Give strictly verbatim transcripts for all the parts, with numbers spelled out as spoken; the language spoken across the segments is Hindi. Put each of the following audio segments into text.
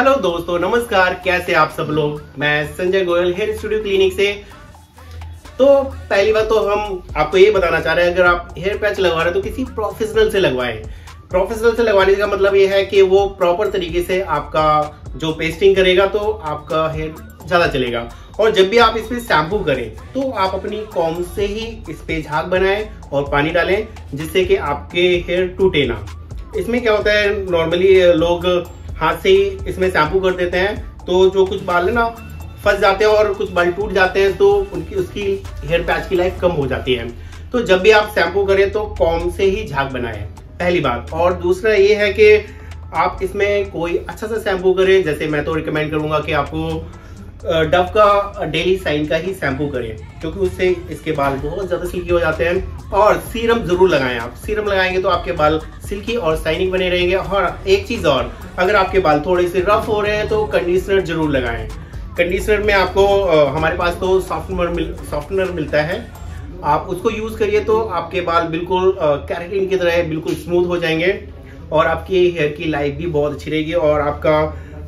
हेलो दोस्तों, नमस्कार। कैसे आप सब लोग। मैं Sanjay Goyal hair studio clinic से। तो पहली बात तो हम आपको ये बताना चाह रहे हैं, अगर आप हेयर पैच लगवा रहे हैं तो किसी प्रोफेशनल से लगवाएं। प्रोफेशनल से लगवाने का मतलब ये है कि वो प्रॉपर तरीके से आपका जो पेस्टिंग करेगा तो आपका हेयर ज़्यादा चलेगा। और जब भी आप इस पर शैम्पू करें तो आप अपनी कॉम से ही इस पर झाग बनाएं और पानी डालें, जिससे कि आपके हेयर टूटे ना। इसमें क्या होता है, नॉर्मली लोग हाथ से ही इसमें शैम्पू कर देते हैं तो जो कुछ बाल है ना फंस जाते हैं और कुछ बाल टूट जाते हैं, तो उनकी उसकी हेयर पैच की लाइफ कम हो जाती है। तो जब भी आप शैम्पू करें तो कॉम से ही झाग बनाएं, पहली बात। और दूसरा ये है कि आप इसमें कोई अच्छा सा शैम्पू करें। जैसे मैं तो रिकमेंड करूँगा कि आपको डब का डेली साइन का ही शैम्पू करें, क्योंकि उससे इसके बाल बहुत ज़्यादा सिल्की हो जाते हैं। और सीरम ज़रूर लगाएं आप। सीरम लगाएंगे तो आपके बाल सिल्की और शाइनिंग बने रहेंगे। और एक चीज़ और, अगर आपके बाल थोड़े से रफ हो रहे हैं तो कंडीशनर ज़रूर लगाएं। कंडीशनर में आपको हमारे पास तो सॉफ्टनर मिल सॉफ्टनर मिलता है, आप उसको यूज़ करिए तो आपके बाल बिल्कुल कैरेटिन की तरह बिल्कुल स्मूथ हो जाएंगे और आपकी हेयर की लाइफ भी बहुत अच्छी रहेगी और आपका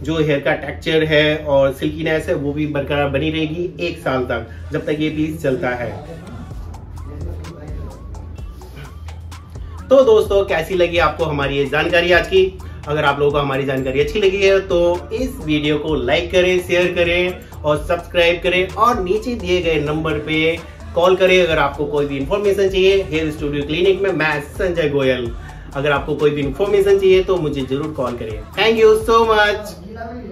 जो हेयर का टेक्सचर है और सिल्कीनेस है वो भी बरकरार बनी रहेगी एक साल तक, जब तक ये पीस चलता है। तो दोस्तों, कैसी लगी आपको हमारी ये जानकारी आज की? अगर आप लोगों को हमारी जानकारी अच्छी लगी है तो इस वीडियो को लाइक करें, शेयर करें और सब्सक्राइब करें। और नीचे दिए गए नंबर पे कॉल करें अगर आपको कोई भी इन्फॉर्मेशन चाहिए। हेयर स्टूडियो क्लिनिक में मैं संजय गोयल। अगर आपको कोई भी इन्फॉर्मेशन चाहिए तो मुझे जरूर कॉल करिए। Thank you so much.